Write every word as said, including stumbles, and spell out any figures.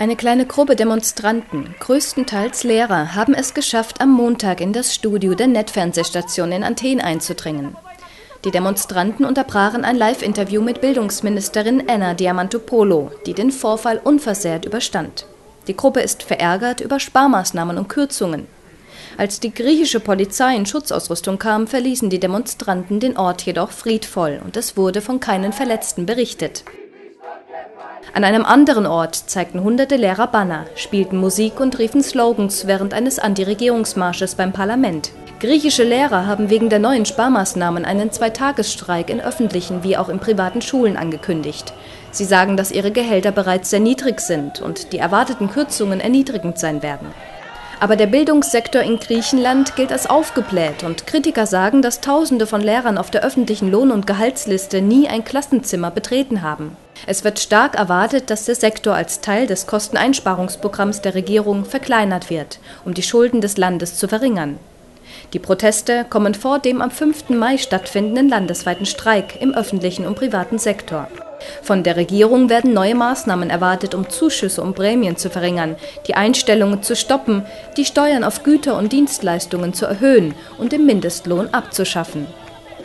Eine kleine Gruppe Demonstranten, größtenteils Lehrer, haben es geschafft, am Montag in das Studio der N E T-Fernsehstation in Athen einzudringen. Die Demonstranten unterbrachen ein Live-Interview mit Bildungsministerin Anna Diamantopoulou, die den Vorfall unversehrt überstand. Die Gruppe ist verärgert über Sparmaßnahmen und Kürzungen. Als die griechische Polizei in Schutzausrüstung kam, verließen die Demonstranten den Ort jedoch friedvoll und es wurde von keinen Verletzten berichtet. An einem anderen Ort zeigten hunderte Lehrer Banner, spielten Musik und riefen Slogans während eines Anti-Regierungsmarsches beim Parlament. Griechische Lehrer haben wegen der neuen Sparmaßnahmen einen Zweitagesstreik in öffentlichen wie auch in privaten Schulen angekündigt. Sie sagen, dass ihre Gehälter bereits sehr niedrig sind und die erwarteten Kürzungen erniedrigend sein werden. Aber der Bildungssektor in Griechenland gilt als aufgebläht und Kritiker sagen, dass Tausende von Lehrern auf der öffentlichen Lohn- und Gehaltsliste nie ein Klassenzimmer betreten haben. Es wird stark erwartet, dass der Sektor als Teil des Kosteneinsparungsprogramms der Regierung verkleinert wird, um die Schulden des Landes zu verringern. Die Proteste kommen vor dem am fünften Mai stattfindenden landesweiten Streik im öffentlichen und privaten Sektor. Von der Regierung werden neue Maßnahmen erwartet, um Zuschüsse und Prämien zu verringern, die Einstellungen zu stoppen, die Steuern auf Güter und Dienstleistungen zu erhöhen und den Mindestlohn abzuschaffen.